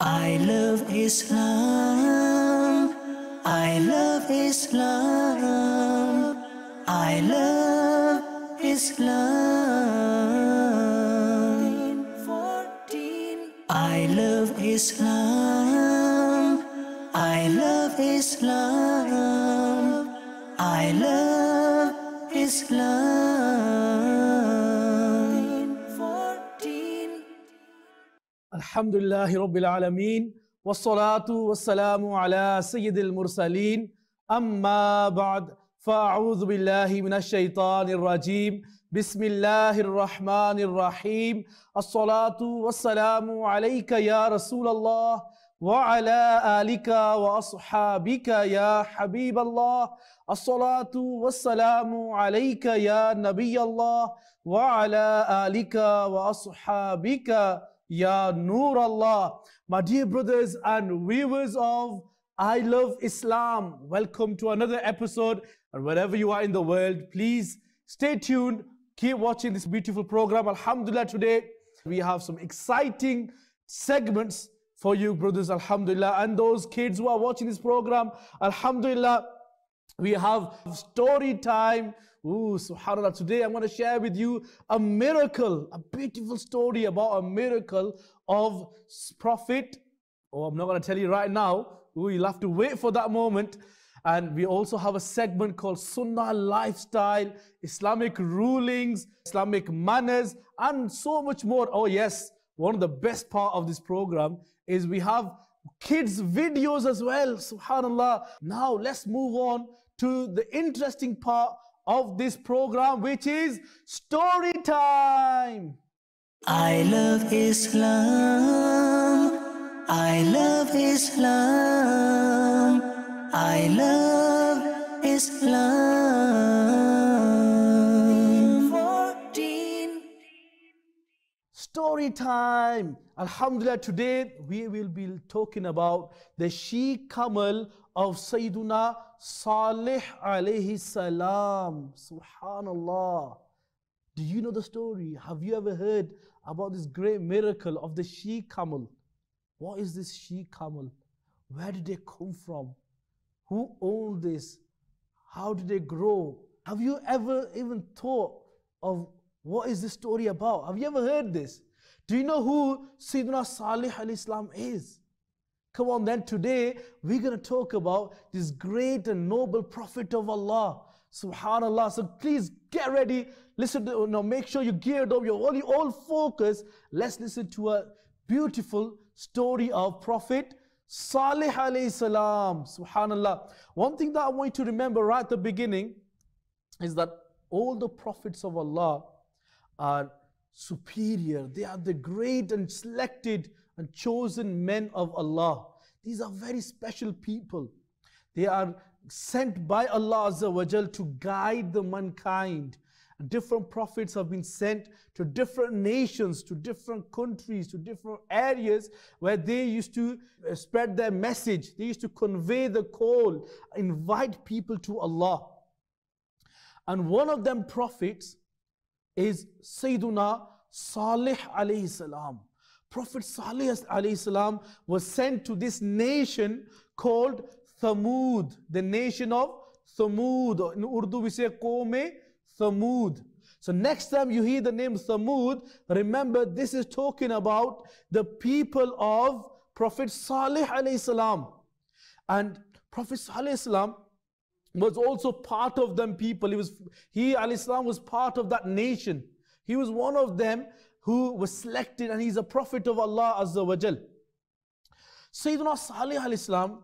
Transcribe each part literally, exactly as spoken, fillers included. I love Islam, I love Islam, I love Islam. I love Islam, I love Islam, I love Islam. Alhamdulillahi Rabbil Alameen, wassalatu wassalamu ala Sayyidil Mursaleen, amma ba'd, fa'a'udhu billahi minash shaitanir rajim, bismillahir rahmanir rahim, assalatu wassalamu alayka ya Rasulallah, wa ala alika wa ashabika ya Habiballah, assalatu wassalamu alayka ya Nabiyallah, wa ala alika wa ashabika Ya Noor Allah. My dear brothers and viewers of I Love Islam, welcome to another episode. And wherever you are in the world, please stay tuned. Keep watching this beautiful program. Alhamdulillah, today we have some exciting segments for you, brothers. Alhamdulillah. And those kids who are watching this program, Alhamdulillah, we have story time. Ooh, subhanAllah, today I'm going to share with you a miracle, a beautiful story about a miracle of Prophet. Oh, I'm not going to tell you right now. Ooh, you'll have to wait for that moment. And we also have a segment called Sunnah Lifestyle, Islamic rulings, Islamic manners, and so much more. Oh yes, one of the best part of this program is we have kids' videos as well, subhanAllah. Now let's move on to the interesting part of this program, which is story time. I love Islam, I love Islam, I love Islam. fourteen Story time. Alhamdulillah, today we will be talking about the she camel of Sayyiduna Salih alayhi salam. Subhanallah. Do you know the story? Have you ever heard about this great miracle of the she camel? What is this she camel? Where did they come from? Who owned this? How did they grow? Have you ever even thought of what is this story about? Have you ever heard this? Do you know who Sayyiduna Salih alayhi salam is? Come on then, today we're going to talk about this great and noble prophet of Allah, subhanAllah. So please get ready, listen to, you know, make sure you geared up, you're only all focused. Let's listen to a beautiful story of Prophet Salih alayhi salam, subhanAllah. One thing that I want you to remember right at the beginning is that all the prophets of Allah are superior. They are the great and selected and chosen men of Allah. These are very special people. They are sent by Allah Azza wa Jal to guide the mankind. Different prophets have been sent to different nations, to different countries, to different areas where they used to spread their message. They used to convey the call, invite people to Allah. And one of them prophets is Sayyiduna Salih alayhi salam. Prophet Salih alayhi salam was sent to this nation called Thamud, the nation of Thamud. In Urdu we say Qawme Thamud. So next time you hear the name Thamud, remember this is talking about the people of Prophet Salih alayhi salam. And Prophet Salih alayhi salam was also part of them people. He was, he alayhi salam was part of that nation. He was one of them who was selected, and he's a prophet of Allah Azza wa Jal. Sayyiduna Salih alayhi salam,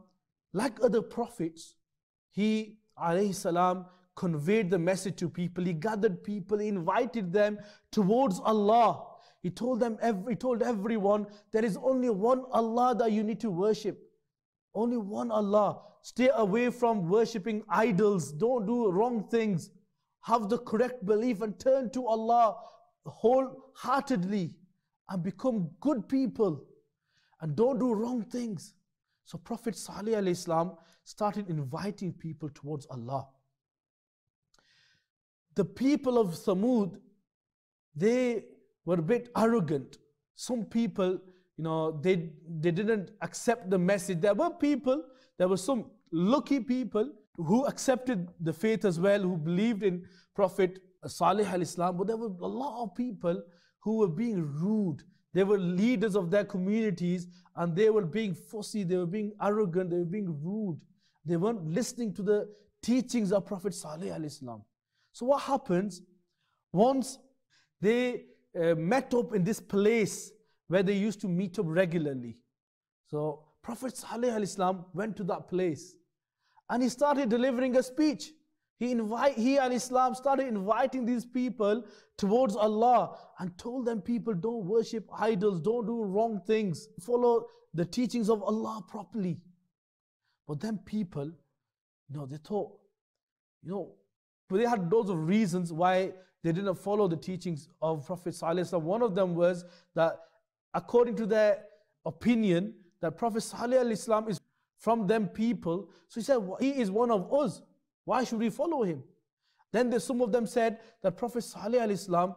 like other prophets, he alayhi salam conveyed the message to people. He gathered people, he invited them towards Allah. He told them, he told everyone, there is only one Allah that you need to worship. Only one Allah. Stay away from worshipping idols. Don't do wrong things. Have the correct belief and turn to Allah wholeheartedly and become good people and don't do wrong things. So Prophet Salih alayhi salam started inviting people towards Allah. The people of Thamud, they were a bit arrogant. Some people, you know, they, they didn't accept the message. There were people, there were some lucky people who accepted the faith as well, who believed in Prophet Salih al-Islam, but there were a lot of people who were being rude. They were leaders of their communities and they were being fussy, they were being arrogant, they were being rude. They weren't listening to the teachings of Prophet Salih al-Islam. So what happens, once they uh, met up in this place where they used to meet up regularly. So Prophet Salih al-Islam went to that place and he started delivering a speech. He, invite, he and Islam started inviting these people towards Allah and told them, people, don't worship idols, don't do wrong things, follow the teachings of Allah properly. But then people, you know, they thought, you know, but they had loads of reasons why they didn't follow the teachings of Prophet Salih. One of them was that according to their opinion, that Prophet Salih al-Islam is from them people. So he said, he is one of us. Why should we follow him? Then there, some of them said that Prophet Salih al-Islam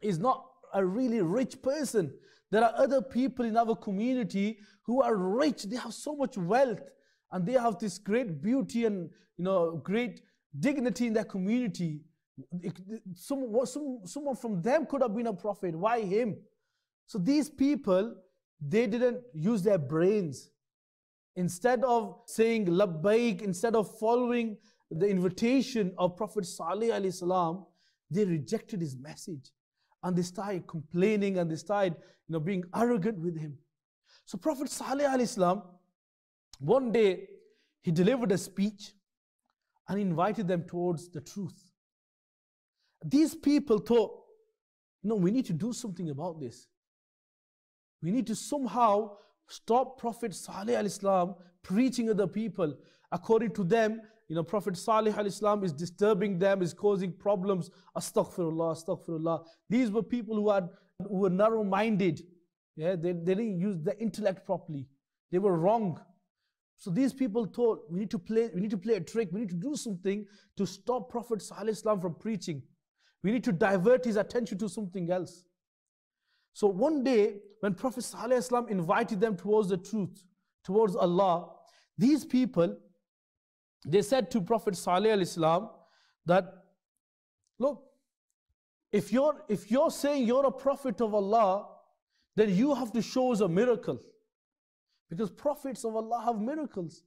is not a really rich person. There are other people in our community who are rich. They have so much wealth and they have this great beauty and, you know, great dignity in their community. Some, some, someone from them could have been a prophet. Why him? So these people, they didn't use their brains. Instead of saying labbaik, instead of following the invitation of Prophet Salih al-Islam, they rejected his message. And they started complaining and they started, you know, being arrogant with him. So Prophet Salih al-Islam, one day he delivered a speech and invited them towards the truth. These people thought, no, we need to do something about this. We need to somehow stop Prophet Salih al-Islam preaching other people. According to them, you know, Prophet Salih al-Islam is disturbing them, is causing problems. Astaghfirullah, astaghfirullah. These were people who, had, who were narrow-minded. Yeah, they, they didn't use their intellect properly. They were wrong. So these people thought, we need to play, we need to play a trick. We need to do something to stop Prophet Salih al-Islam from preaching. We need to divert his attention to something else. So one day, when Prophet Salih al-Islam invited them towards the truth, towards Allah, these people, they said to Prophet Salih al-Islam that, look, if you're, if you're saying you're a prophet of Allah, then you have to show us a miracle. Because prophets of Allah have miracles.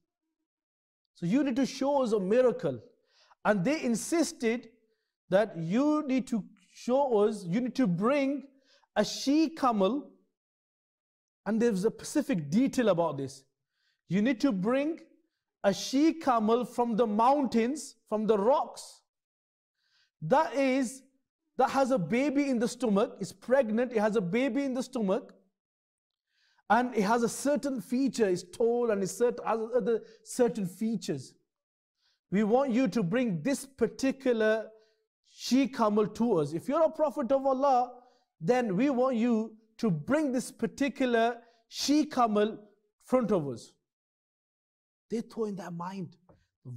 So you need to show us a miracle. And they insisted that you need to show us, you need to bring a she-camel, and there's a specific detail about this. You need to bring a she-camel from the mountains, from the rocks. That is, that has a baby in the stomach, it's pregnant, it has a baby in the stomach, and it has a certain feature, it's tall and it's certain, has other certain features. We want you to bring this particular she-camel to us. If you're a prophet of Allah, then we want you to bring this particular she-camel in front of us. They throw in their mind,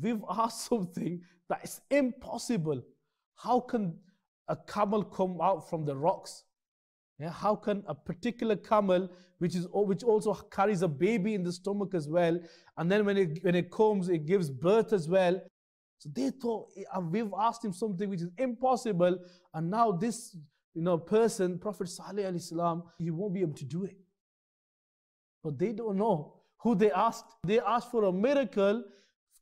we've asked something that is impossible. How can a camel come out from the rocks? Yeah, how can a particular camel, which is which also carries a baby in the stomach as well, and then when it, when it comes, it gives birth as well. So they thought, we've asked him something which is impossible, and now this, you know, person, Prophet Salih al-Islam, he won't be able to do it. But they don't know who they asked. They asked for a miracle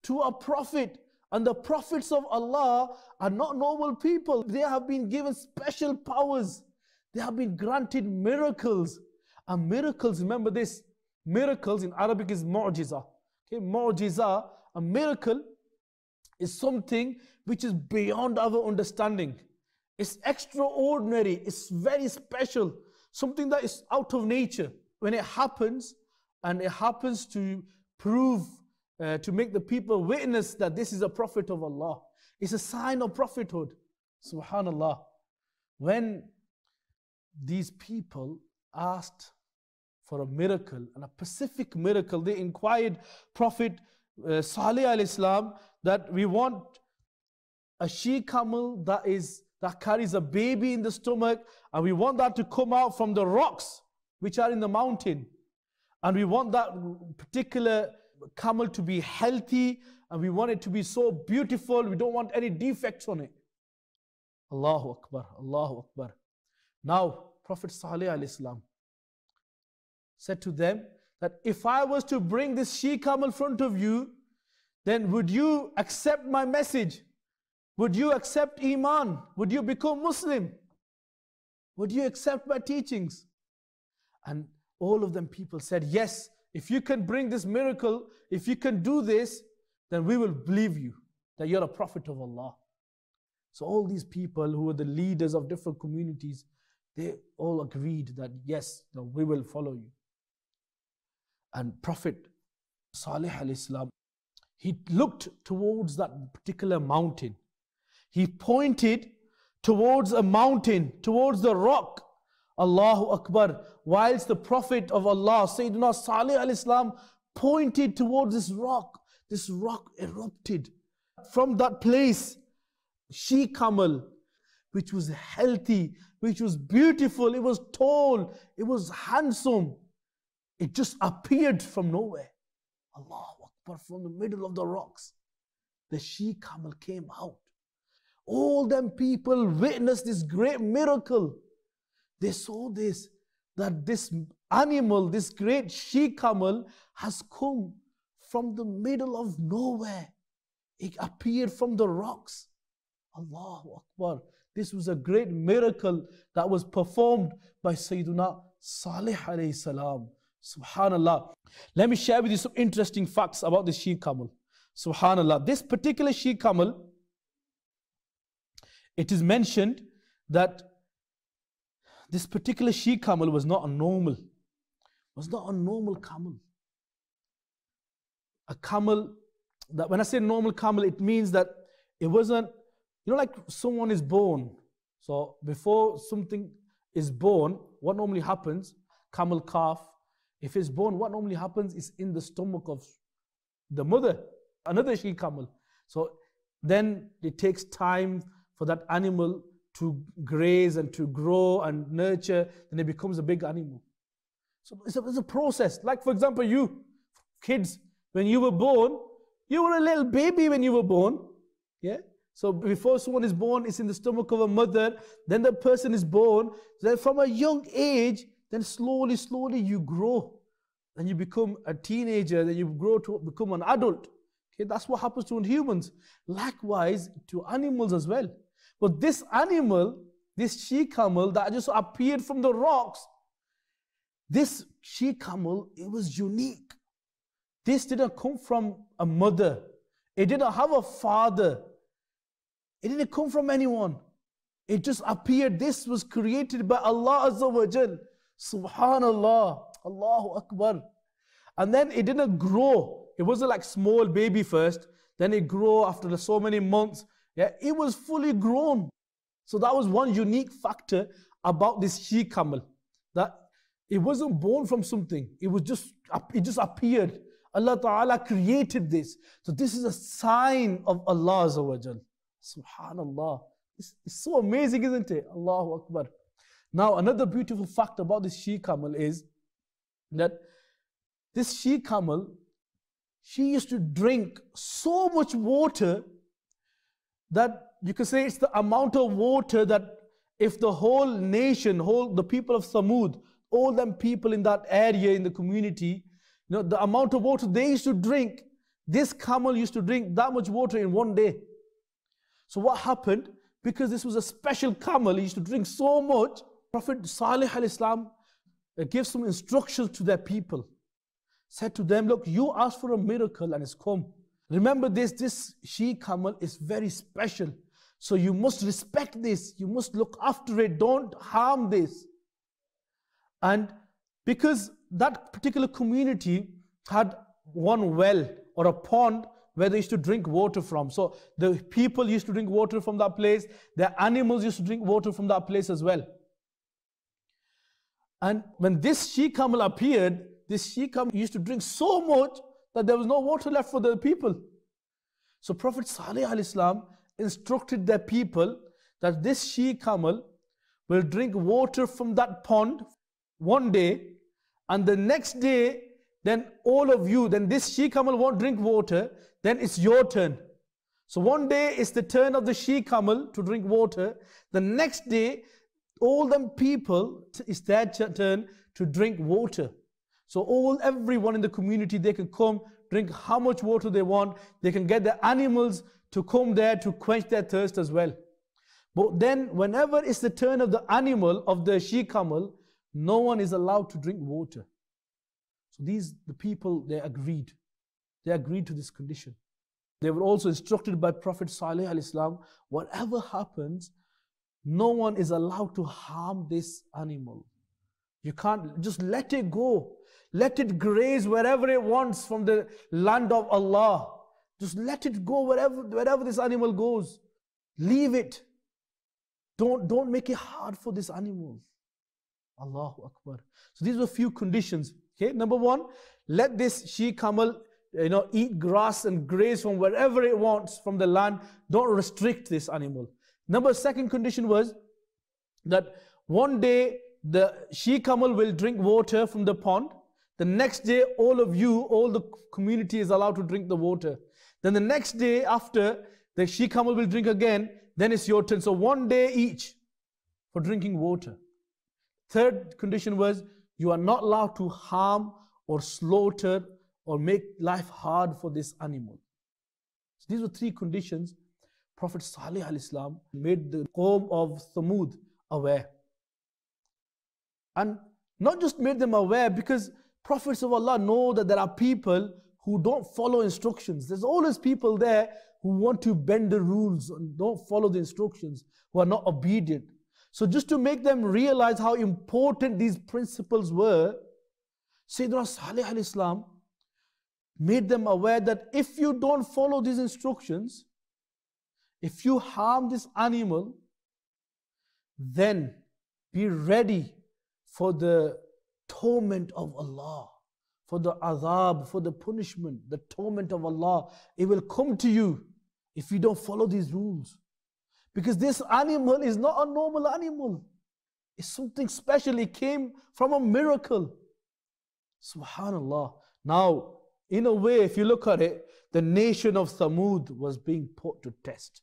to a prophet. And the prophets of Allah are not normal people. They have been given special powers. They have been granted miracles. And miracles, remember this, miracles in Arabic is mu'jiza. Okay, mu'jiza, a miracle is something which is beyond our understanding. It's extraordinary, it's very special, something that is out of nature. When it happens, and it happens to prove, uh, to make the people witness that this is a prophet of Allah. It's a sign of prophethood, subhanallah. When these people asked for a miracle, and a specific miracle, they inquired Prophet uh, Salih al-Islam that we want a she-camel that is that carries a baby in the stomach, and we want that to come out from the rocks. which are in the mountain, and we want that particular camel to be healthy, and we want it to be so beautiful, we don't want any defects on it. Allahu Akbar, Allahu Akbar. Now, Prophet Salih alayhi salam said to them that if I was to bring this she-camel in front of you, then would you accept my message? Would you accept Iman? Would you become Muslim? Would you accept my teachings? And all of them people said, yes, if you can bring this miracle, if you can do this, then we will believe you, that you're a prophet of Allah. So all these people who were the leaders of different communities, they all agreed that yes, no, we will follow you. And Prophet Salih alayhi salam, he looked towards that particular mountain. He pointed towards a mountain, towards the rock. Allahu Akbar. Whilst the Prophet of Allah, Sayyiduna Salih alayhi salam, pointed towards this rock, this rock erupted from that place. She camel, which was healthy, which was beautiful, it was tall, it was handsome. It just appeared from nowhere. Allahu Akbar, from the middle of the rocks. The she camel came out. All them people witnessed this great miracle. They saw this, that this animal, this great she camel has come from the middle of nowhere. It appeared from the rocks. Allahu Akbar. This was a great miracle that was performed by Sayyiduna Salih alayhi salam. Subhanallah. Let me share with you some interesting facts about the she camel. Subhanallah. This particular she camel, it is mentioned that this particular she camel was not a normal, was not a normal camel. A camel, that when I say normal camel, it means that it wasn't, you know, like someone is born. So before something is born, what normally happens? Camel calf. If it's born, what normally happens is in the stomach of the mother, another she camel. So then it takes time for that animal to graze and to grow and nurture, then it becomes a big animal. So it's a, it's a process. Like for example, you kids, when you were born, you were a little baby when you were born. Yeah. So before someone is born, it's in the stomach of a mother, then the person is born. Then from a young age, then slowly, slowly you grow. Then you become a teenager, then you grow to become an adult. Okay, that's what happens to humans. Likewise to animals as well. But this animal, this she-camel that just appeared from the rocks, this she-camel, it was unique. This didn't come from a mother. It didn't have a father. It didn't come from anyone. It just appeared. This was created by Allah Azza wa Jal. Subhanallah. Allahu Akbar. And then it didn't grow. It wasn't like small baby first. Then it grew after so many months. Yeah, it was fully grown. So that was one unique factor about this she camel. That it wasn't born from something. It was just, it just appeared. Allah Ta'ala created this. So this is a sign of Allah Azza wa Jal. Subhanallah. It's, it's so amazing, isn't it? Allahu Akbar. Now, another beautiful fact about this she camel is that this she camel, she used to drink so much water that you can say it's the amount of water that if the whole nation, whole the people of Thamud, all them people in that area, in the community, you know, the amount of water they used to drink, this camel used to drink that much water in one day. So what happened? Because this was a special camel, he used to drink so much. Prophet Salih alayhi salam gave some instructions to their people. Said to them, look, you asked for a miracle and it's come. Remember this, this she camel is very special. So you must respect this. You must look after it. Don't harm this. And because that particular community had one well or a pond where they used to drink water from. So the people used to drink water from that place. The animals used to drink water from that place as well. And when this she camel appeared, this she camel used to drink so much that there was no water left for the people. So Prophet Salih alayhi salam instructed their people that this she camel will drink water from that pond one day, and the next day, then all of you, then this she camel won't drink water, then it's your turn. So one day it's the turn of the she camel to drink water. The next day, all them people, it's their turn to drink water. So all everyone in the community, they can come, drink how much water they want. They can get the animals to come there to quench their thirst as well. But then whenever it's the turn of the animal, of the she camel, no one is allowed to drink water. So these, the people, they agreed. They agreed to this condition. They were also instructed by Prophet Salih al-Islam, whatever happens, no one is allowed to harm this animal. You can't, just let it go. Let it graze wherever it wants from the land of Allah. Just let it go wherever, wherever this animal goes. Leave it. Don't, don't make it hard for this animal. Allahu Akbar. So these were a few conditions. Okay, number one, let this she camel, you know, eat grass and graze from wherever it wants from the land. Don't restrict this animal. Number second condition was that one day the she camel will drink water from the pond. The next day, all of you, all the community is allowed to drink the water. Then the next day after, the she camel will drink again. Then it's your turn. So one day each for drinking water. Third condition was you are not allowed to harm or slaughter or make life hard for this animal. So these were three conditions. Prophet Salih al-Islam made the Qawm of Thamud aware. And not just made them aware, because prophets of Allah know that there are people who don't follow instructions. There's always people there who want to bend the rules and don't follow the instructions, who are not obedient. So just to make them realize how important these principles were, Sayyiduna Salih al-Islam made them aware that if you don't follow these instructions, if you harm this animal, then be ready for the torment of Allah, for the azab, for the punishment, the torment of Allah. It will come to you if you don't follow these rules. Because this animal is not a normal animal. It's something special. It came from a miracle. Subhanallah. Now, in a way, if you look at it, the nation of Thamud was being put to test.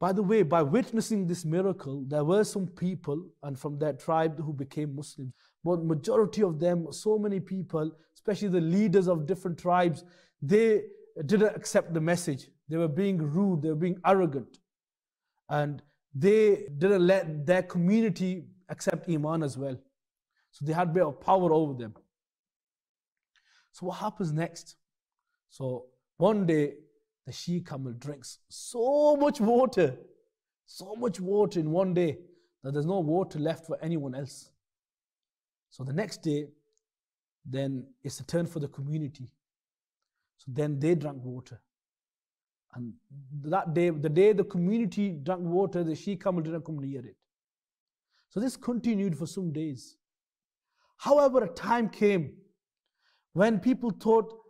By the way, by witnessing this miracle, there were some people and from their tribe who became Muslims. But majority of them, so many people, especially the leaders of different tribes, they didn't accept the message. They were being rude, they were being arrogant. And they didn't let their community accept Iman as well. So they had a bit of power over them. So what happens next? So one day, the she camel drinks so much water, so much water in one day, that there's no water left for anyone else. So the next day, then it's a turn for the community. So then they drank water. And that day, the day the community drank water, the she camel didn't come near it. So this continued for some days. However, a time came when people thought,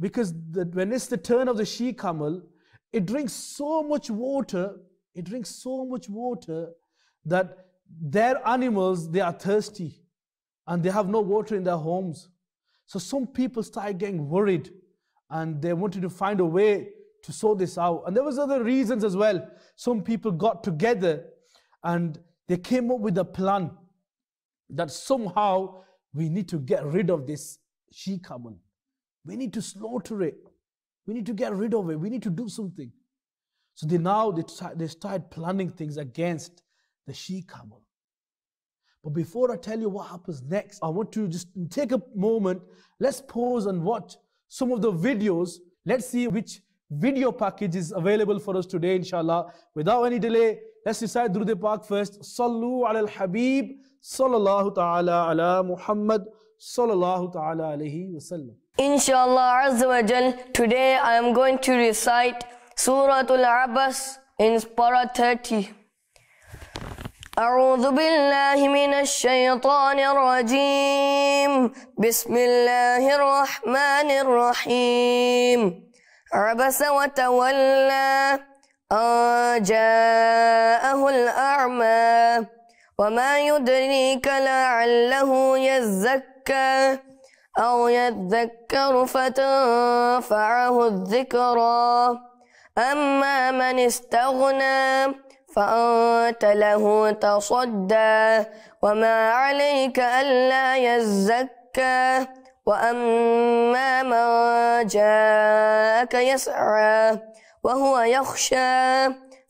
because the, when it's the turn of the she camel, it drinks so much water, it drinks so much water that their animals, they are thirsty and they have no water in their homes. So some people started getting worried and they wanted to find a way to sort this out. And there was other reasons as well. Some people got together and they came up with a plan that somehow we need to get rid of this she camel. We need to slaughter it. We need to get rid of it. We need to do something. So they now they, they started planning things against the she camel. But before I tell you what happens next, I want to just take a moment. Let's pause and watch some of the videos. Let's see which video package is available for us today, inshallah. Without any delay, let's recite Durud Pak first. Sallu ala al-Habib, sallallahu ta'ala ala Muhammad, sallallahu ta'ala alayhi wa sallam. Inshallah Azza wa Jal, today I am going to recite Suratul Abbas in Para thirty. أعوذ بالله من الشيطان الرجيم بسم الله الرحمن الرحيم عبس وتولى أن جاءه الأعمى وَمَا يُدْرِيكَ لَعَلَّهُ يَزَّكَّى أَوْ يَذَّكَّرُ فَتَنفَعَهُ الذِّكْرَى أَمَّا مَنِ اسْتَغْنَى فَأَنْتَ لَهُ تَصَدَّى وَمَا عَلَيْكَ أَلَّا يَزَّكَّى وَأَمَّا مَنْ جَاءَكَ يَسْعَى وَهُوَ يَخْشَى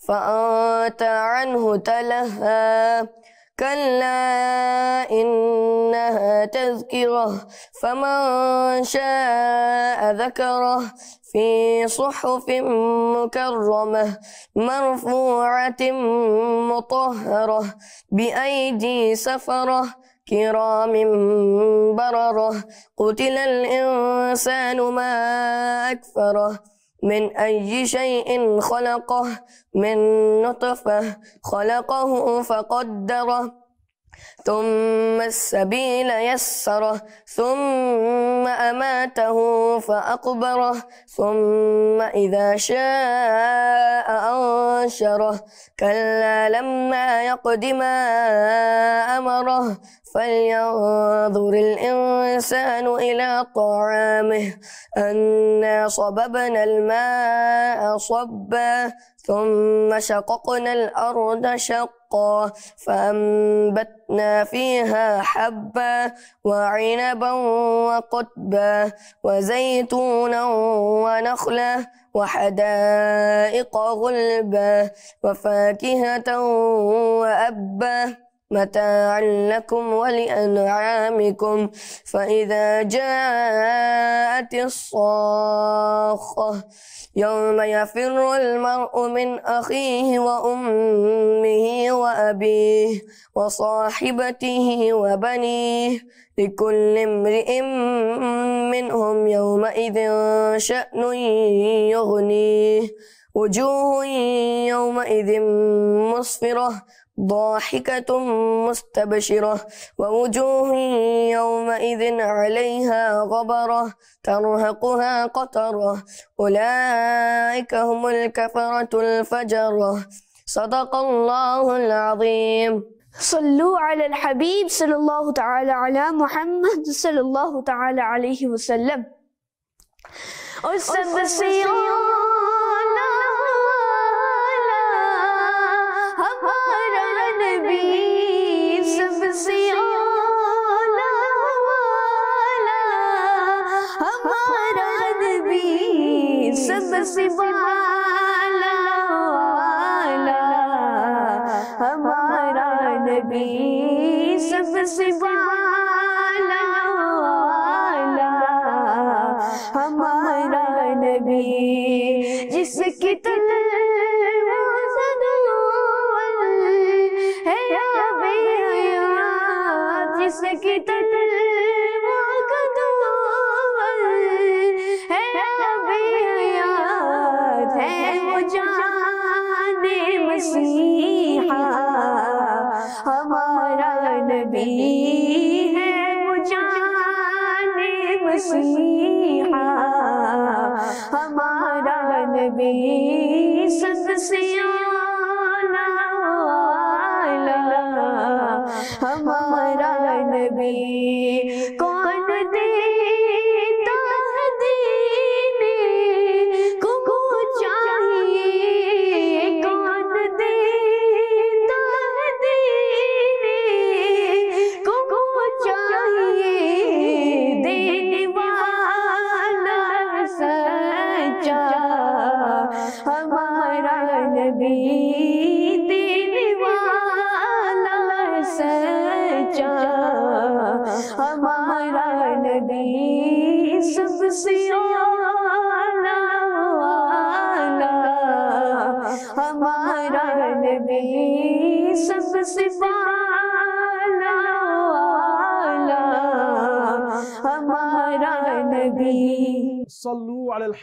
فَأَنْتَ عَنْهُ تَلَهَّى كَلَّا إِنَّهَا تَذْكِرَةٌ فَمَنْ شَاءَ ذَكَرَهُ فِي صُحُفٍ مُكَرَّمَةٍ مَرْفُوعَةٍ مُطَهَّرَةٍ بِأَيْدِي سَفَرَةٍ كِرَامٍ بَرَرَةٍ قُتِلَ الْإِنْسَانُ مَا أَكْفَرَهُ من أي شيء خلقه من نطفة خلقه فقدره ثم السبيل يسره ثم أماته فأقبره ثم إذا شاء أنشره كلا لما يقض ما أمره فلينظر الإنسان إلى طعامه أنا صببنا الماء صبا ثم شققنا الأرض شقا فأنبتنا فيها حبا وعنبا وقطبا وزيتونا ونخلا وحدائق غلبا وفاكهة وأبا متاعا لكم ولأنعامكم فإذا جاءت الصاخة يوم يفر المرء من أخيه وأمه وأبيه وصاحبته وبنيه لكل امرئ منهم يومئذ شأن يغنيه وجوه يومئذ مسفرة ضاحكة مستبشرة ووجوه يومئذ عليها غبرة ترهقها قترة أولئك هم الكفرة الفجرة صدق الله العظيم. صلوا على الحبيب صلى الله تعالى على محمد صلى الله تعالى عليه وسلم.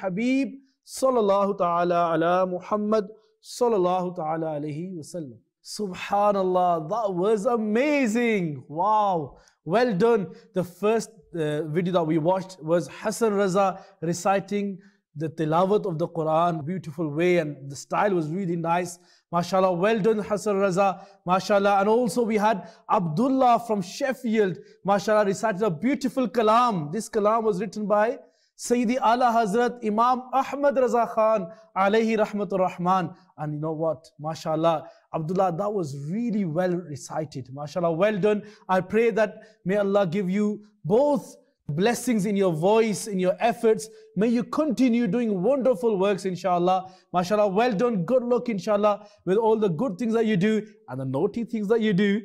Habib sallallahu ta'ala ala Muhammad sallallahu ta'ala alayhi wasallam. Subhanallah, that was amazing. Wow, well done. The first uh, video that we watched was Hasan Raza reciting the tilawat of the Quran, beautiful way, and the style was really nice. MashaAllah, well done Hasan Raza, MashaAllah. And also we had Abdullah from Sheffield, MashaAllah, recited a beautiful kalam. This kalam was written by Sayyidi Ala Hazrat Imam Ahmad Raza Khan, alayhi rahmatur rahman. And you know what, MashaAllah, Abdullah, that was really well recited. MashaAllah, well done. I pray that may Allah give you both blessings in your voice, in your efforts. May you continue doing wonderful works, inshallah. MashaAllah, well done. Good luck, inshallah, with all the good things that you do and the naughty things that you do.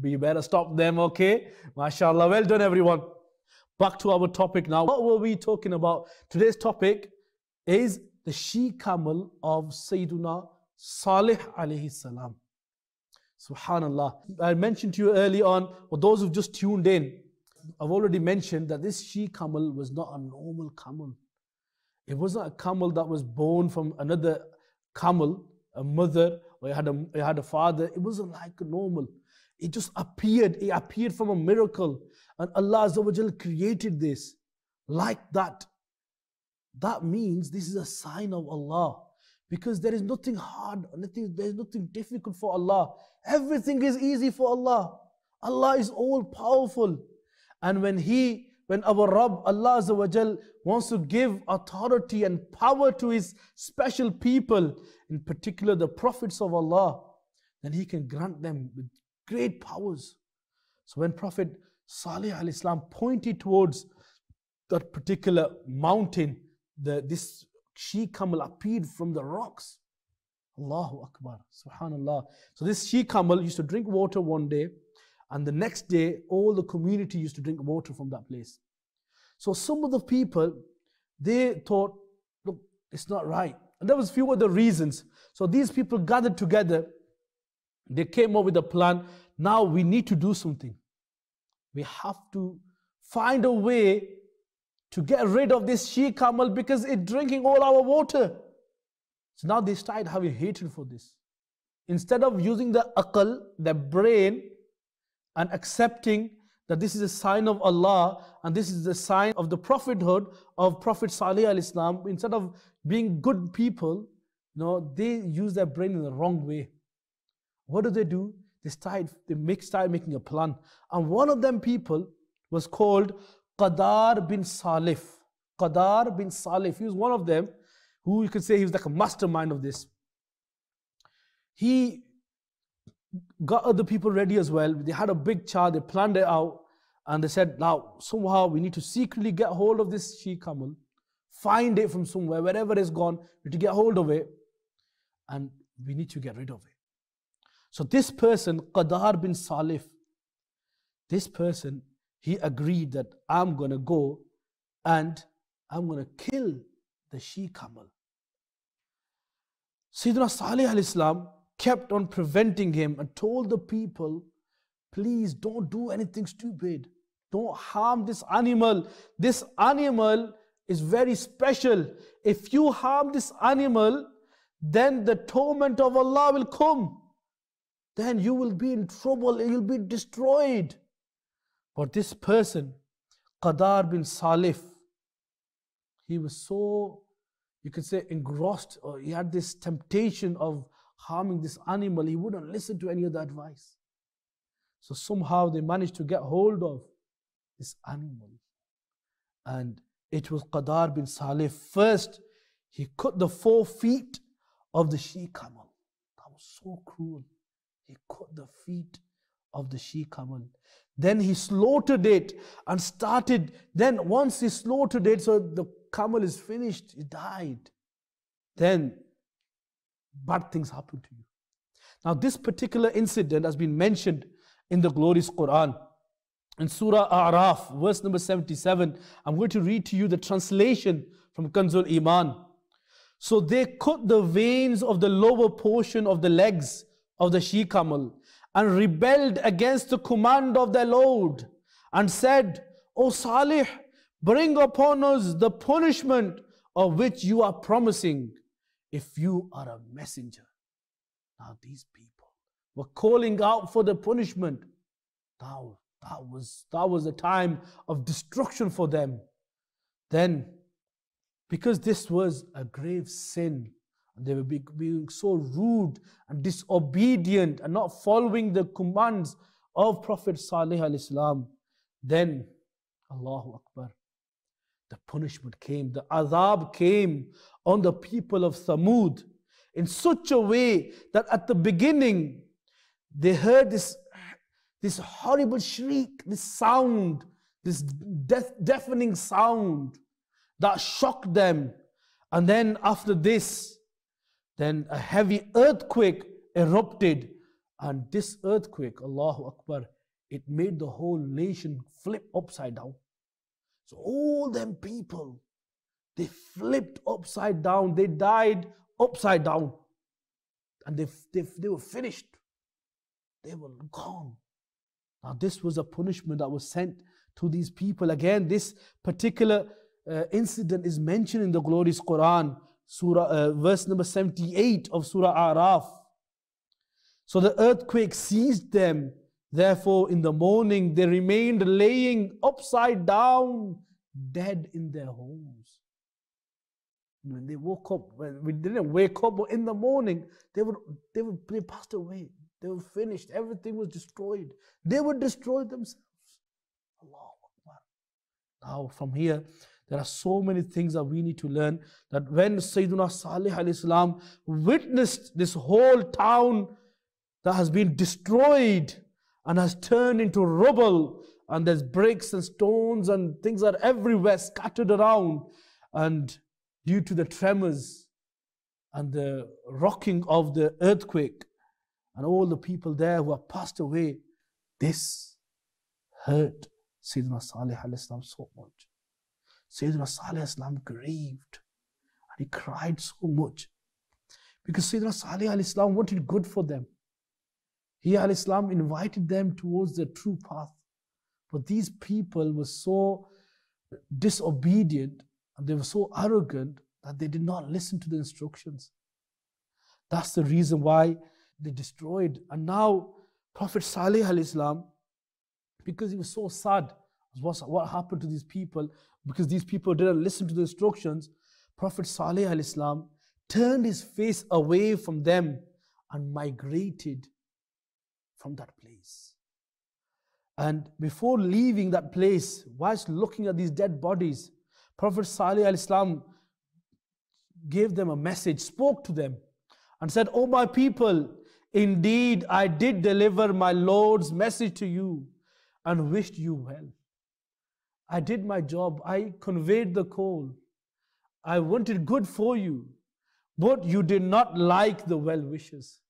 But you better stop them, okay? MashaAllah, well done, everyone. Back to our topic now. What were we talking about? Today's topic is the she camel of Sayyiduna Salih alayhi salam. Subhanallah. I mentioned to you early on, for those who've just tuned in, I've already mentioned that this she camel was not a normal camel. It wasn't a camel that was born from another camel, a mother, or it had a, it had a father. It wasn't like a normal. It just appeared. It appeared from a miracle. And Allah Azza wa Jal created this like that. That means this is a sign of Allah. Because there is nothing hard, nothing, there is nothing difficult for Allah. Everything is easy for Allah. Allah is all powerful. And when He, when our Rabb, Allah Azza wa Jal, wants to give authority and power to His special people, in particular the prophets of Allah, then He can grant them with great powers. So when Prophet Salih alayhi salam pointed towards that particular mountain, the, this she camel appeared from the rocks. Allahu Akbar, subhanallah. So this she camel used to drink water one day, and the next day all the community used to drink water from that place. So some of the people, they thought, look, it's not right. And there was a few other reasons. So these people gathered together. They came up with a plan. Now we need to do something. We have to find a way to get rid of this she camel because it's drinking all our water. So now they started having hatred for this. Instead of using the aql, the brain, and accepting that this is a sign of Allah and this is the sign of the prophethood of Prophet Salih al-Islam, instead of being good people, you know, they use their brain in the wrong way. What do they do? They started, they make, started making a plan. And one of them people was called Qaddar bin Salif. Qaddar bin Salif. He was one of them who you could say he was like a mastermind of this. He got other people ready as well. They had a big chart. They planned it out. And they said, now, somehow we need to secretly get hold of this she camel. Find it from somewhere, wherever it's gone. We need to get hold of it. And we need to get rid of it. So this person, Qaddar bin Salif, this person, he agreed that I'm going to go and I'm going to kill the she camel. Sayyidina Salih al-Islam kept on preventing him and told the people, please don't do anything stupid. Don't harm this animal. This animal is very special. If you harm this animal, then the torment of Allah will come. Then you will be in trouble, you'll be destroyed. But this person, Qaddar bin Salif, he was so, you could say, engrossed, or he had this temptation of harming this animal. He wouldn't listen to any of the advice. So somehow they managed to get hold of this animal. And it was Qaddar bin Salif. First, he cut the four feet of the she camel. That was so cruel. He cut the feet of the she camel. Then he slaughtered it and started. Then once he slaughtered it, so the camel is finished, it died. Then bad things happen to you. Now this particular incident has been mentioned in the glorious Quran. In Surah A'raf, verse number seventy-seven, I'm going to read to you the translation from Kanzul Iman. So they cut the veins of the lower portion of the legs of the she camel and rebelled against the command of their Lord and said, O Salih, bring upon us the punishment of which you are promising if you are a messenger. Now these people were calling out for the punishment. Now that was, that was a time of destruction for them. Then because this was a grave sin. They were being so rude and disobedient and not following the commands of Prophet Salih alayhi salam. Then, Allahu Akbar, the punishment came, the azab came on the people of Thamud in such a way that at the beginning, they heard this, this horrible shriek, this sound, this death, deafening sound that shocked them. And then after this, then a heavy earthquake erupted. And this earthquake, Allahu Akbar, it made the whole nation flip upside down. So all them people, they flipped upside down. They died upside down. And they, they, they were finished. They were gone. Now this was a punishment that was sent to these people. Again, this particular uh, incident is mentioned in the glorious Quran, Surah, uh, verse number seventy-eight of Surah Araf. So the earthquake seized them. Therefore, in the morning, they remained laying upside down, dead in their homes. When they woke up, when we didn't wake up, but in the morning, they were, they were they passed away. They were finished. Everything was destroyed. They were destroyed themselves. Allahu Akbar. Now, from here, there are so many things that we need to learn. That when Sayyiduna Salih alayhi salam witnessed this whole town that has been destroyed and has turned into rubble, and there's bricks and stones and things are everywhere scattered around, and due to the tremors and the rocking of the earthquake and all the people there who have passed away, this hurt Sayyidina Salih alayhi salam so much. Sayyidina Salih alayhi salam grieved and he cried so much because Sayyidina Salih alayhi salam wanted good for them. He alayhi salam invited them towards the true path. But these people were so disobedient and they were so arrogant that they did not listen to the instructions. That's the reason why they destroyed. And now Prophet Salih alayhi salam, because he was so sad what happened to these people, because these people didn't listen to the instructions, Prophet Salih alayhi salam turned his face away from them and migrated from that place. And before leaving that place, whilst looking at these dead bodies, Prophet Salih alayhi salam gave them a message, spoke to them and said, "O my people, indeed I did deliver my Lord's message to you and wished you well. I did my job, I conveyed the call, I wanted good for you, but you did not like the well wishes.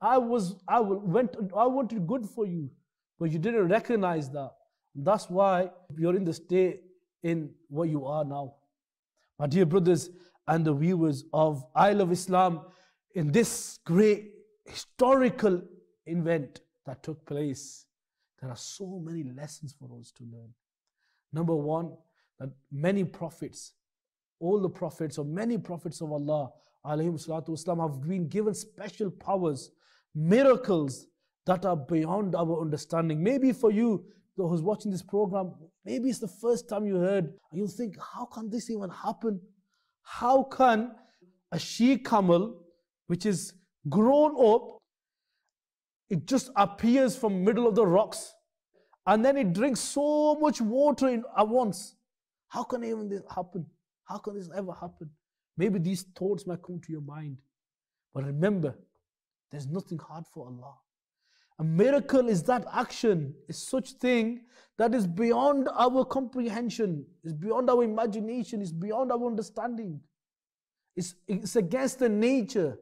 I was, I went, I wanted good for you, but you didn't recognize that. That's why you're in the state in where you are now." My dear brothers and the viewers of I Love Islam, in this great historical event that took place, there are so many lessons for us to learn. Number one, that many prophets, all the prophets or many prophets of Allah alayhim salatu wasalam, have been given special powers, miracles that are beyond our understanding. Maybe for you who's watching this program, maybe it's the first time you heard, and you think, how can this even happen? How can a she camel, which is grown up, it just appears from middle of the rocks, and then it drinks so much water in, at once? How can even this happen? How can this ever happen? Maybe these thoughts might come to your mind. But remember, there's nothing hard for Allah. A miracle is that action, is such thing that is beyond our comprehension, is beyond our imagination, is beyond our understanding. It's, it's against the nature.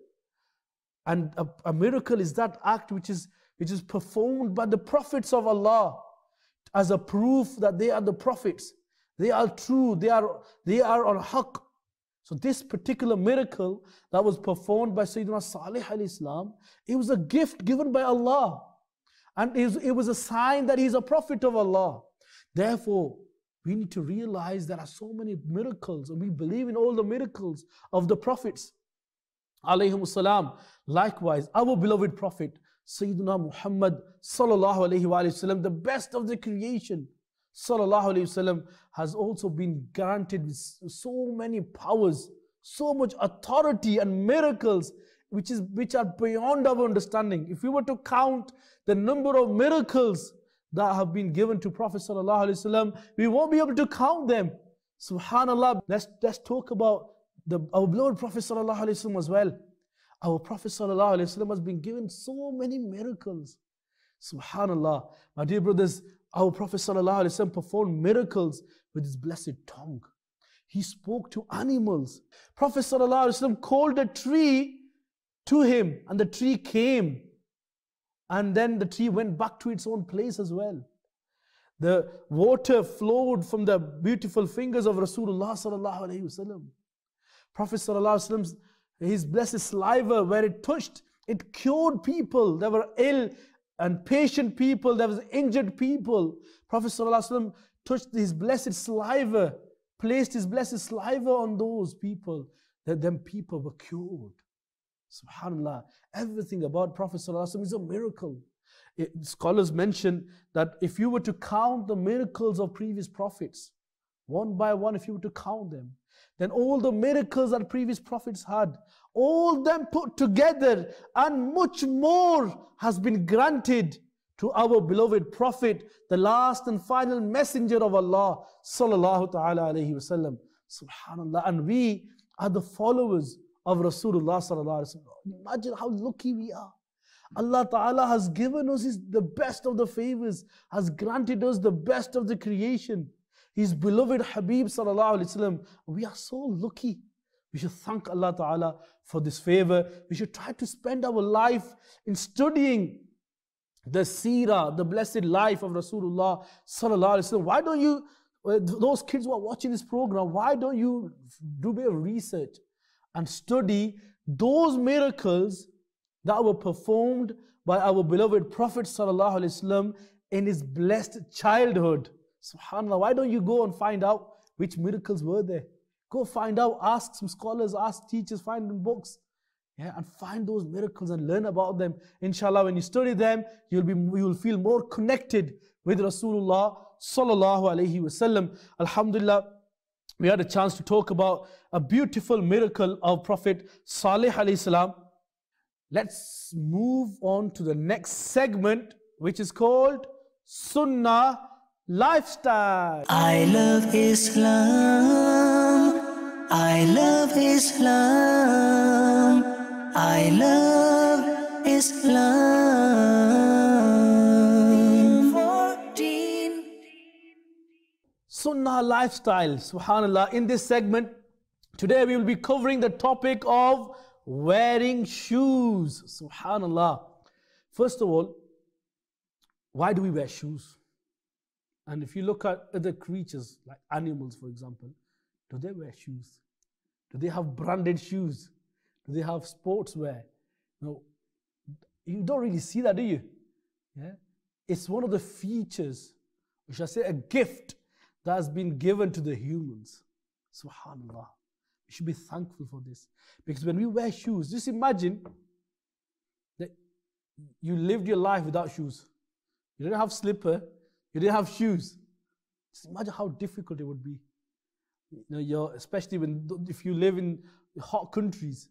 And a, a miracle is that act which is, which is performed by the prophets of Allah as a proof that they are the prophets. They are true, they are, they are on haqq. So this particular miracle that was performed by Sayyidina Salih alayhi salam, it was a gift given by Allah. And it was a sign that he's a prophet of Allah. Therefore, we need to realize there are so many miracles, and we believe in all the miracles of the prophets alayhimus salam. Likewise, our beloved prophet Sayyidina Muhammad sallallahu alayhi wa sallam, the best of the creation, Sallallahu Alaihi Wasallam has also been granted with so many powers, so much authority and miracles which is which are beyond our understanding. If we were to count the number of miracles that have been given to Prophet Sallallahu Alaihi Wasallam, we won't be able to count them. Subhanallah. Let's, let's talk about the, our beloved Prophet Sallallahu Alaihi Wasallam as well. Our Prophet Sallallahu Alaihi Wasallam has been given so many miracles. Subhanallah. My dear brothers, our Prophet Sallallahu Alaihi Wasallam performed miracles with his blessed tongue. He spoke to animals. Prophet Sallallahu Alaihi Wasallam called a tree to him and the tree came. And then the tree went back to its own place as well. The water flowed from the beautiful fingers of Rasulullah Sallallahu Alaihi Wasallam. Prophet Sallallahu Alaihi Wasallam's, his blessed saliva, where it touched, it cured people that were ill and patient people, that was injured people. Prophet Sallallahu Alaihi Wasallam touched his blessed saliva, placed his blessed saliva on those people, that them people were cured. Subhanallah. Everything about Prophet Sallallahu Alaihi Wasallam is a miracle. It, scholars mention that if you were to count the miracles of previous prophets, one by one, if you were to count them, then all the miracles that previous prophets had, all them put together and much more has been granted to our beloved Prophet, the last and final messenger of Allah Sallallahu Ta'ala Alaihi Wasallam. Subhanallah. And we are the followers of Rasulullah Sallallahu Alaihi Wasallam. Imagine how lucky we are. Allah Ta'ala has given us his, the best of the favors, has granted us the best of the creation. His beloved Habib Sallallahu Alaihi Wasallam. We are so lucky. We should thank Allah Ta'ala for this favor. We should try to spend our life in studying the seerah, the blessed life of Rasulullah Sallallahu Alaihi Wasallam. Why don't you, those kids who are watching this program, why don't you do a bit of research and study those miracles that were performed by our beloved Prophet Sallallahu Alaihi Wasallam in his blessed childhood? Subhanallah, why don't you go and find out which miracles were there? Go find out, ask some scholars, ask teachers, find in books. Yeah, and find those miracles and learn about them. Inshallah, when you study them, you'll be you will feel more connected with Rasulullah Sallallahu Alaihi Wasallam. Alhamdulillah, we had a chance to talk about a beautiful miracle of Prophet Salih Alayhi Salam. Let's move on to the next segment, which is called Sunnah Lifestyle. I love Islam. I love Islam. I love Islam. fourteen. Sunnah Lifestyle. Subhanallah. In this segment, today we will be covering the topic of wearing shoes. Subhanallah. First of all, why do we wear shoes? And if you look at other creatures, like animals, for example, do they wear shoes? Do they have branded shoes? Do they have sportswear? No, you don't really see that, do you? Yeah, it's one of the features, or shall I say, a gift that has been given to the humans. Subhanallah. We should be thankful for this, because when we wear shoes, just imagine that you lived your life without shoes. You didn't have slipper. You didn't have shoes. Just imagine how difficult it would be. You know, you're, especially when if you live in hot countries,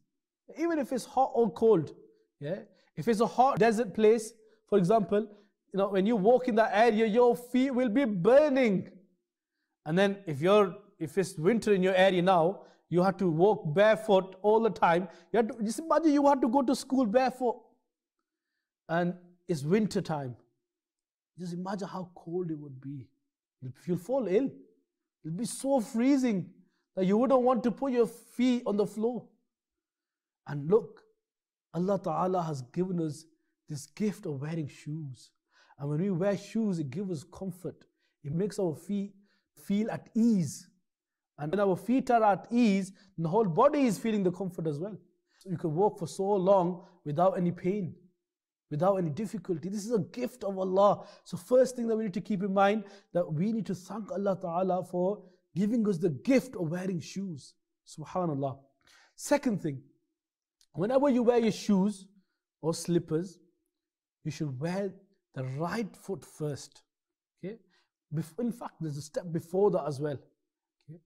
even if it's hot or cold. Yeah, if it's a hot desert place, for example, you know, when you walk in that area, your feet will be burning. And then if you're if it's winter in your area now, you have to walk barefoot all the time. You have to, just imagine you have to go to school barefoot, and it's winter time. Just imagine how cold it would be. You'll fall ill. It'll be so freezing that you wouldn't want to put your feet on the floor. And look, Allah Ta'ala has given us this gift of wearing shoes. And when we wear shoes, it gives us comfort. It makes our feet feel at ease. And when our feet are at ease, the whole body is feeling the comfort as well. So you can walk for so long without any pain, without any difficulty. This is a gift of Allah. So first thing that we need to keep in mind, that we need to thank Allah Ta'ala for giving us the gift of wearing shoes. Subhanallah. Second thing, whenever you wear your shoes or slippers, you should wear the right foot first. Okay? In fact, there's a step before that as well. Okay?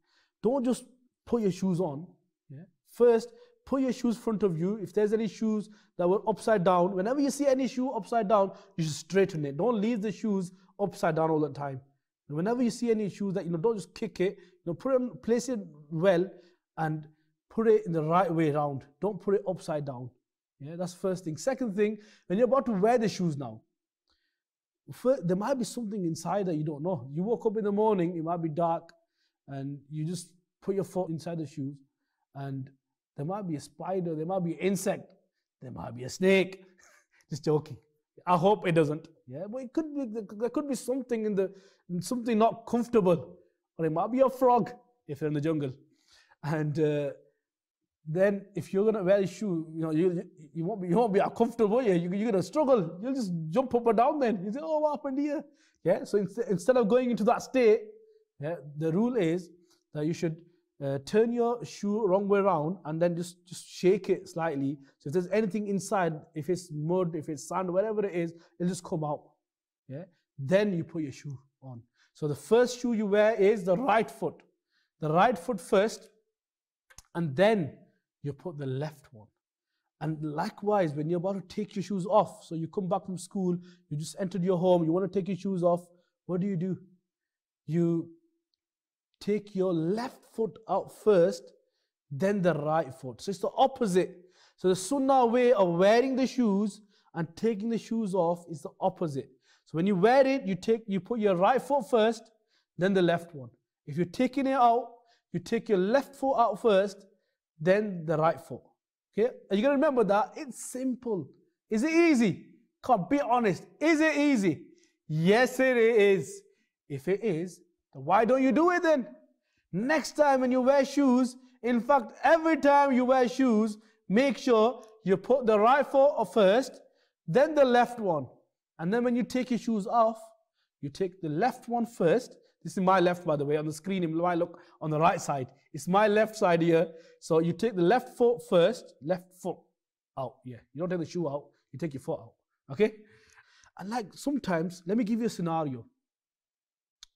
Don't just put your shoes on. Yeah? First, put your shoes in front of you. If there's any shoes that were upside down, whenever you see any shoe upside down, you should straighten it. Don't leave the shoes upside down all the time. And whenever you see any shoes that, you know, don't just kick it. You know, put it, place it well and put it in the right way around. Don't put it upside down. Yeah, that's first thing. Second thing, when you're about to wear the shoes now, first, there might be something inside that you don't know. You woke up in the morning, it might be dark, and you just put your foot inside the shoes, and there might be a spider, there might be an insect, there might be a snake. Just joking. I hope it doesn't. Yeah, but it could be. There could be something in the something not comfortable, or it might be a frog if you're in the jungle, and. Uh, Then, if you're gonna wear a shoe, you know you you won't be you won't be uncomfortable. Yeah, you, you're gonna struggle. You'll just jump up and down. Then you say, "Oh, what happened here?" Yeah. So in, instead of going into that state, yeah, the rule is that you should uh, turn your shoe wrong way around and then just just shake it slightly. So if there's anything inside, if it's mud, if it's sand, whatever it is, it'll just come out. Yeah. Then you put your shoe on. So the first shoe you wear is the right foot, the right foot first, and then you put the left one. And likewise, when you're about to take your shoes off, so you come back from school, you just entered your home, you want to take your shoes off, what do you do? You take your left foot out first, then the right foot. So it's the opposite. So the sunnah way of wearing the shoes and taking the shoes off is the opposite. So when you wear it, you take, you put your right foot first, then the left one. If you're taking it out, you take your left foot out first, then the right foot. Okay? And you gotta remember that it's simple. Is it easy? God, be honest. Is it easy? Yes, it is. If it is, then why don't you do it then? Next time when you wear shoes, in fact, every time you wear shoes, make sure you put the right foot first, then the left one. And then when you take your shoes off, you take the left one first. This is my left, by the way, on the screen. It might look on the right side. It's my left side here. So you take the left foot first, left foot out. Yeah, you don't take the shoe out. You take your foot out. Okay? And like sometimes, let me give you a scenario.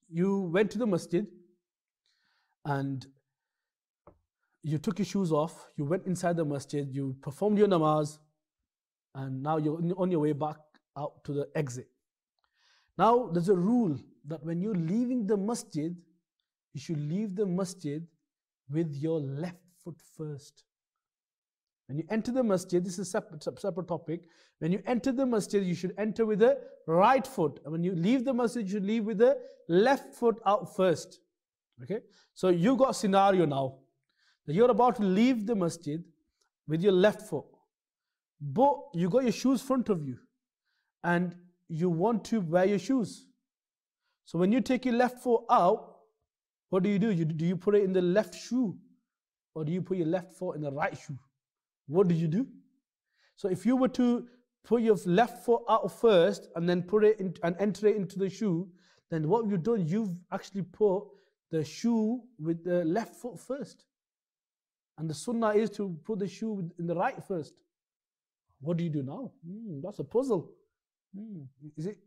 You went to the masjid and you took your shoes off. You went inside the masjid. You performed your namaz. And now you're on your way back out to the exit. Now, there's a rule that when you're leaving the masjid, you should leave the masjid with your left foot first. When you enter the masjid, this is a separate, separate topic. When you enter the masjid, you should enter with the right foot. And when you leave the masjid, you should leave with the left foot out first. Okay? So you got a scenario now. That you're about to leave the masjid with your left foot. But you got your shoes in front of you. And you want to wear your shoes. So when you take your left foot out, what do you do? You, do you put it in the left shoe? Or do you put your left foot in the right shoe? What do you do? So if you were to put your left foot out first and then put it in, and enter it into the shoe, then what you've done, you've actually put the shoe with the left foot first. And the sunnah is to put the shoe in the right first. What do you do now? Mm, that's a puzzle. Mm, is it?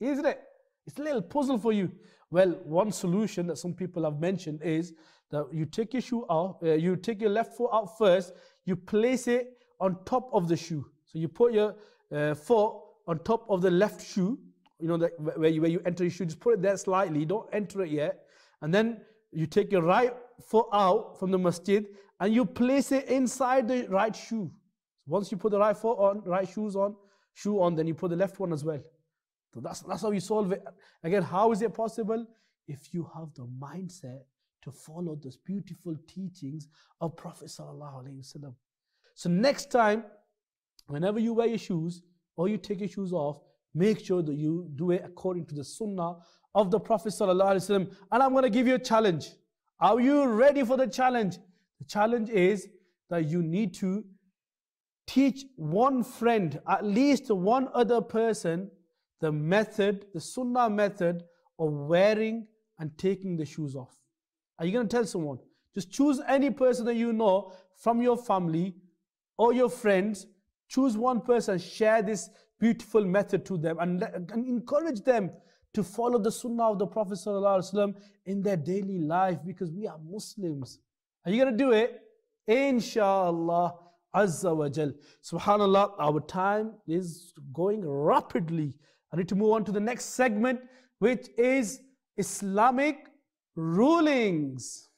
Isn't it? It's a little puzzle for you. Well, one solution that some people have mentioned is that you take your shoe out, uh, you take your left foot out first, you place it on top of the shoe. So you put your uh, foot on top of the left shoe, you know, the, where, you, where you enter your shoe, just put it there slightly, don't enter it yet. And then you take your right foot out from the masjid and you place it inside the right shoe. So once you put the right foot on, right shoes on, shoe on, then you put the left one as well. So that's, that's how you solve it. Again, how is it possible? If you have the mindset to follow those beautiful teachings of Prophet Sallallahu Alaihi Wasallam. So next time, whenever you wear your shoes or you take your shoes off, make sure that you do it according to the sunnah of the Prophet Sallallahu Alaihi Wasallam. And I'm going to give you a challenge. Are you ready for the challenge? The challenge is that you need to teach one friend, at least one other person, the method, the sunnah method of wearing and taking the shoes off. Are you going to tell someone? Just choose any person that you know from your family or your friends. Choose one person, share this beautiful method to them and, and encourage them to follow the sunnah of the Prophet ﷺ in their daily life, because we are Muslims. Are you going to do it? Inshallah, Azza wa Jal. SubhanAllah, our time is going rapidly. I need to move on to the next segment, which is Islamic rulings.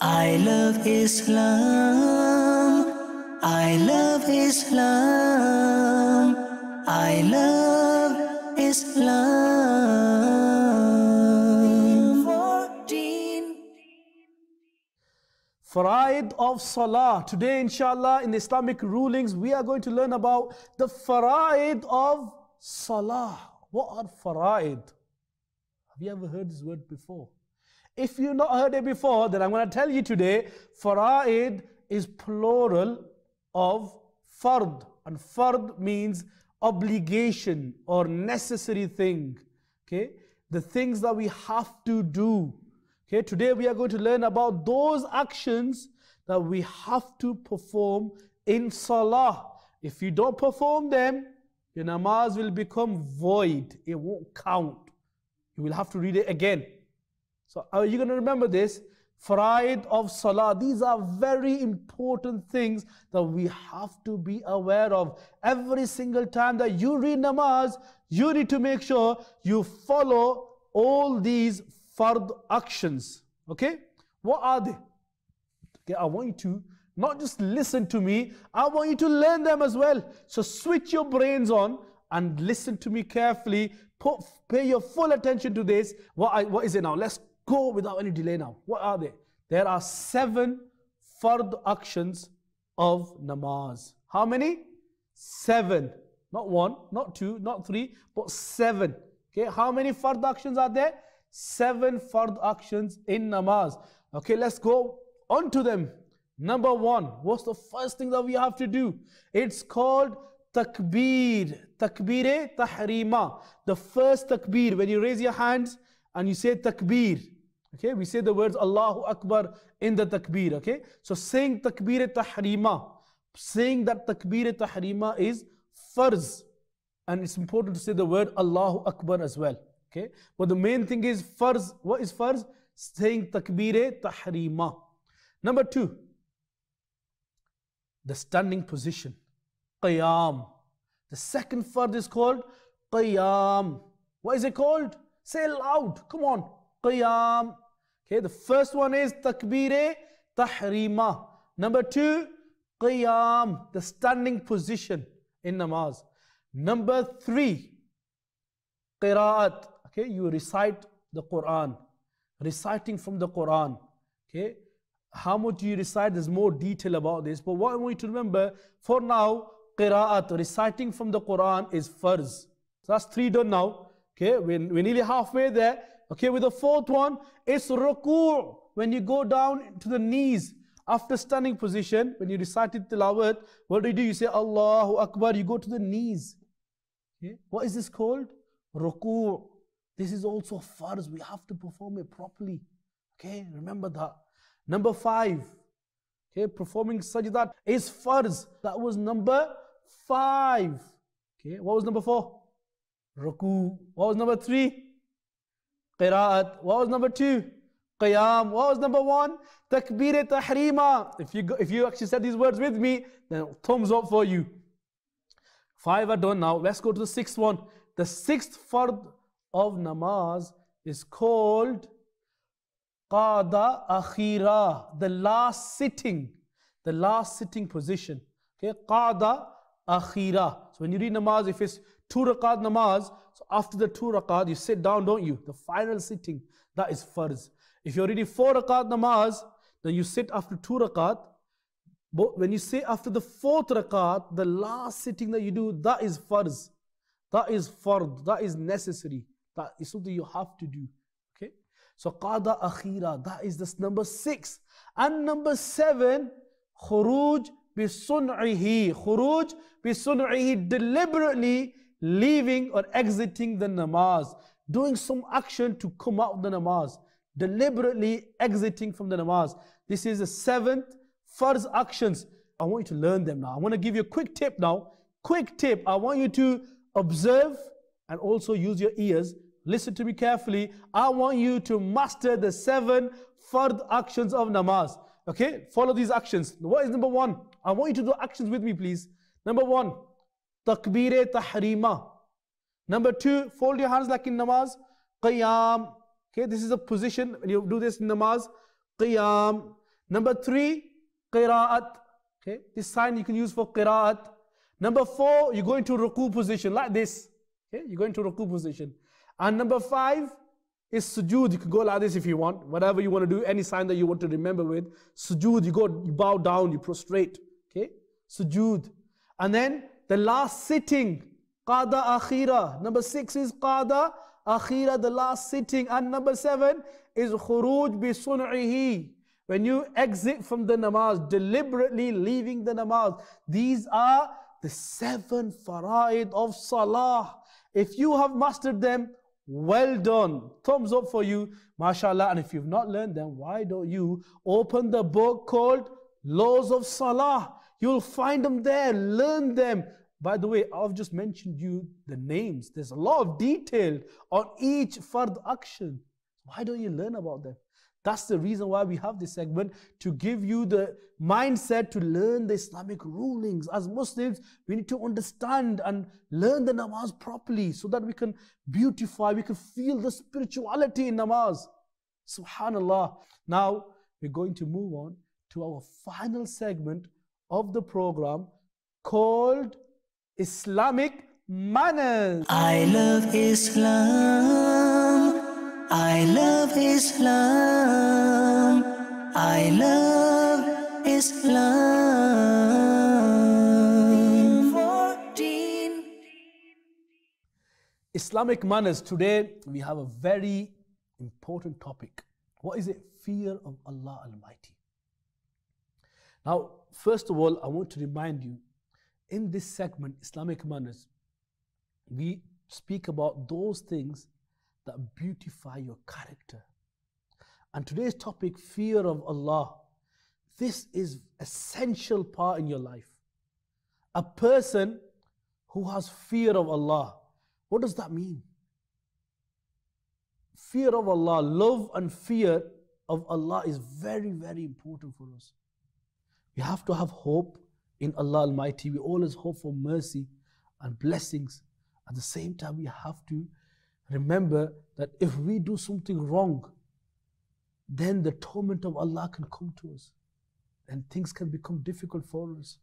I love Islam. I love Islam. I love Islam. fourteen. Faraid of Salah. Today, inshallah, in Islamic rulings, we are going to learn about the Faraid of Salah. What are Faraid? Have you ever heard this word before? If you've not heard it before, then I'm going to tell you today, Faraid is plural of Fard. And Fard means obligation or necessary thing. Okay? The things that we have to do. Okay? Today we are going to learn about those actions that we have to perform in Salah. If you don't perform them, your namaz will become void. It won't count. You will have to read it again. So are you going to remember this? Faraid of Salah. These are very important things that we have to be aware of. Every single time that you read namaz, you need to make sure you follow all these fard actions. Okay? What are they? Okay, I want you to not just listen to me, I want you to learn them as well. So switch your brains on and listen to me carefully. Put, pay your full attention to this. What, I, what is it now? Let's go without any delay now. What are they? There are seven fard actions of namaz. How many? Seven. Not one, not two, not three, but seven. Okay, how many fard actions are there? Seven fard actions in namaz. Okay, let's go on to them. Number one, what's the first thing that we have to do? It's called takbir. Takbir-e tahrima. The first takbir, when you raise your hands and you say takbir. Okay, we say the words Allahu Akbar in the takbir, okay? So saying takbir tahrima, saying that takbir tahrima is farz. And it's important to say the word Allahu Akbar as well, okay? But the main thing is farz. What is farz? Saying takbir tahrima. Number two, the standing position, qiyam. The second fard is called qiyam. What is it called? Say it loud, come on. Qiyam. Okay, the first one is takbir-e tahrima. Number two, qiyam, the standing position in namaz. Number three, qira'at. Okay, you recite the Quran. Reciting from the Quran. Okay, how much do you recite? There's more detail about this. But what I want you to remember, for now, qira'at, reciting from the Quran is farz. So that's three done now. Okay, we're, we're nearly halfway there. Okay, with the fourth one, it's ruku'. When you go down to the knees after standing position, when you recited tilawat, what do you do? You say Allahu Akbar, you go to the knees. Okay, what is this called? Ruku'. This is also farz. We have to perform it properly. Okay, remember that. Number five, okay, performing sajda is farz. That was number five. Okay, what was number four? Ruku. What was number three? Qira'at. What was number two? Qiyam. What was number one? Takbir tahrima. If you, go, if you actually said these words with me, then thumbs up for you. Five are done now. Let's go to the sixth one. The sixth fard of namaz is called Qada akhira. The last sitting. The last sitting position. Okay, Qada akhira. So when you read namaz, if it's two raqad namaz, so after the two raqad, you sit down, don't you? The final sitting, that is farz. If you're reading four raqad namaz, then you sit after two raqad. But when you say after the fourth raqad, the last sitting that you do, that is farz. That is fard, that is necessary. That is something you have to do. Okay? So qada akhira, that is this number six. And number seven, khuruj bi sun'ihi. Khuruj bi sun'ihi, deliberately leaving or exiting the namaz, doing some action to come out of the namaz, deliberately exiting from the namaz. This is the seventh farz actions. I want you to learn them now. I want to give you a quick tip now. Quick tip. I want you to observe and also use your ears Listen to me carefully. I want you to master the seven fard actions of namaz. Okay, follow these actions. What is number one? I want you to do actions with me, please. Number one, takbir-e tahrima. Number two, fold your hands like in namaz. Qiyam. Okay, this is a position. You do this in namaz. Qiyam. Number three, qira'at. Okay, this sign you can use for qira'at. Number four, you go into ruku position like this. Okay, you go into ruku position. And number five is sujood. You can go like this if you want. Whatever you want to do, any sign that you want to remember with. Sujood, you go, you bow down, you prostrate. Okay, sujood. And then the last sitting, qada akhira. Number six is qada akhira, the last sitting. And number seven is khuruj bi sun'ihi. When you exit from the namaz, deliberately leaving the namaz. These are the seven fara'id of salah. If you have mastered them, well done. Thumbs up for you, mashallah. And if you've not learned them, why don't you open the book called Laws of Salah? You'll find them there. Learn them. By the way, I've just mentioned you the names. There's a lot of detail on each fard action. Why don't you learn about them? That's the reason why we have this segment, to give you the mindset to learn the Islamic rulings. As Muslims, we need to understand and learn the namaz properly so that we can beautify, we can feel the spirituality in namaz. Subhanallah. Now, we're going to move on to our final segment of the program called Islamic Manners. I love Islam. I love Islam. I love Islam. fourteen Islamic manners. Today we have a very important topic. What is it? Fear of Allah Almighty. Now, first of all, I want to remind you, in this segment, Islamic manners, we speak about those things that beautify your character. And today's topic, fear of Allah, this is an essential part in your life. A person who has fear of Allah, what does that mean? Fear of Allah, love and fear of Allah is very, very important for us. We have to have hope in Allah Almighty. We always hope for mercy and blessings. At the same time, we have to remember that if we do something wrong, then the torment of Allah can come to us and things can become difficult for us.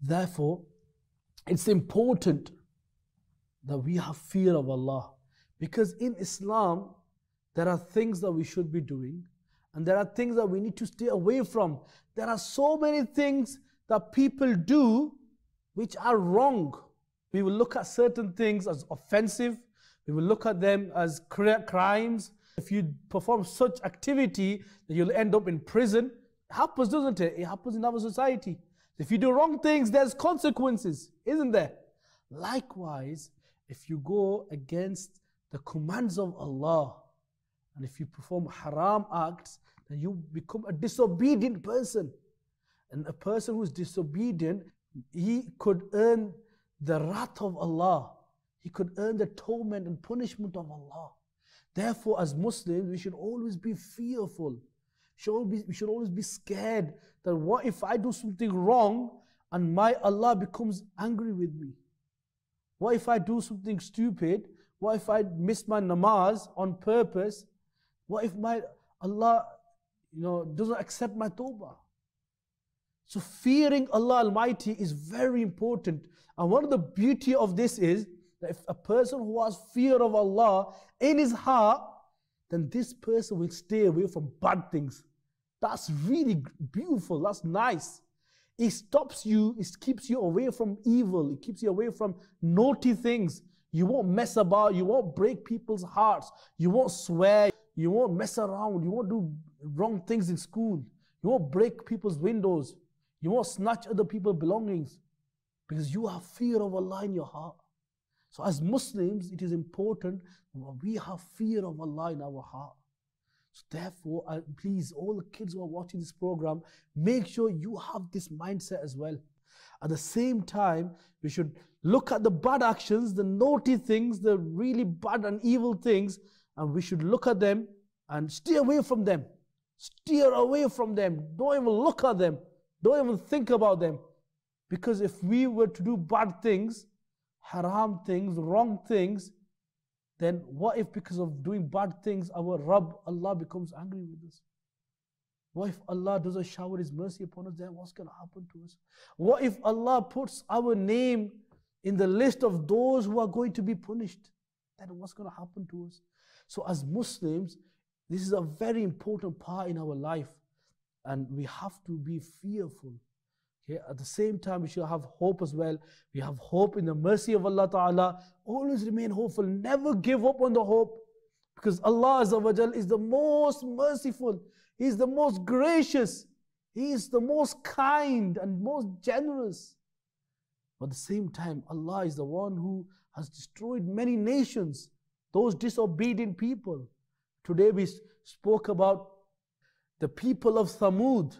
Therefore, it's important that we have fear of Allah, because in Islam, there are things that we should be doing and there are things that we need to stay away from. There are so many things that people do which are wrong. We will look at certain things as offensive. We will look at them as crimes. If you perform such activity, then you'll end up in prison. It happens, doesn't it? It happens in our society. If you do wrong things, there's consequences, isn't there? Likewise, if you go against the commands of Allah, and if you perform haram acts, then you become a disobedient person. And a person who is disobedient, he could earn the wrath of Allah. He could earn the torment and punishment of Allah. Therefore, as Muslims, we should always be fearful. We should always be scared that what if I do something wrong and my Allah becomes angry with me? What if I do something stupid? What if I miss my namaz on purpose? What if my Allah, you know, doesn't accept my tawbah? So fearing Allah Almighty is very important. And one of the beauty of this is, if a person who has fear of Allah in his heart, then this person will stay away from bad things. That's really beautiful. That's nice. It stops you. It keeps you away from evil. It keeps you away from naughty things. You won't mess about. You won't break people's hearts. You won't swear. You won't mess around. You won't do wrong things in school. You won't break people's windows. You won't snatch other people's belongings, because you have fear of Allah in your heart. So as Muslims, it is important that we have fear of Allah in our heart. So therefore, I, please, all the kids who are watching this program, make sure you have this mindset as well. At the same time, we should look at the bad actions, the naughty things, the really bad and evil things, and we should look at them and steer away from them. Steer away from them. Don't even look at them. Don't even think about them. Because if we were to do bad things, haram things, wrong things, then what if because of doing bad things, our Rabb, Allah, becomes angry with us? What if Allah doesn't shower His mercy upon us? Then what's going to happen to us? What if Allah puts our name in the list of those who are going to be punished? Then what's going to happen to us? So as Muslims, this is a very important part in our life, and we have to be fearful. Okay? At the same time, we should have hope as well. We have hope in the mercy of Allah Ta'ala. Always remain hopeful. Never give up on the hope, because Allah Azza wa Jal is the most merciful. He is the most gracious. He is the most kind and most generous. But at the same time, Allah is the one who has destroyed many nations, those disobedient people. Today we spoke about the people of Thamud,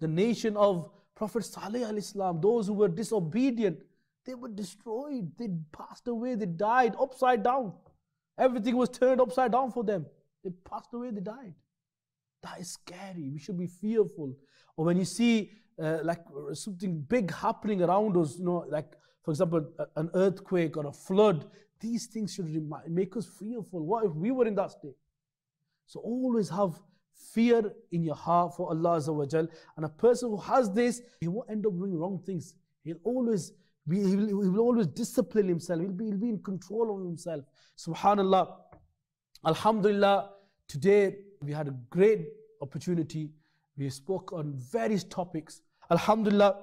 the nation of Prophet Salih al-Islam, those who were disobedient. They were destroyed, they passed away, they died upside down. Everything was turned upside down for them. They passed away, they died. That is scary. We should be fearful. Or when you see uh, like something big happening around us, you know, like for example, a, an earthquake or a flood, these things should remind, make us fearful. What if we were in that state? So always have fear in your heart for Allah Azza wa Jal. And a person who has this, he won't end up doing wrong things. He'll always be, he will, he will always discipline himself. He'll be, he'll be in control of himself. Subhanallah. Alhamdulillah. Today, we had a great opportunity. We spoke on various topics. Alhamdulillah,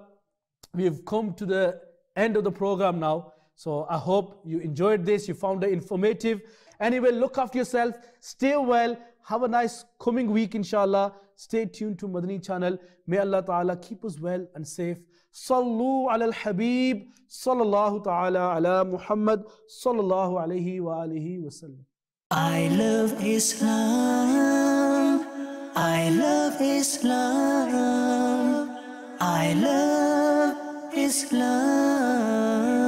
we have come to the end of the program now. So I hope you enjoyed this, you found it informative. Anyway, look after yourself, stay well, have a nice coming week inshallah. Stay tuned to Madani Channel. May Allah Ta'ala keep us well and safe. Sallu ala al-Habib, sallallahu ta'ala ala Muhammad, sallallahu alayhi wa alihi wa sallam. I love Islam, I love Islam, I love Islam.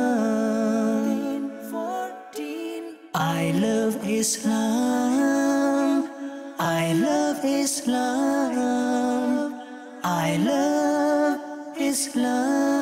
I love Islam, I love Islam, I love Islam.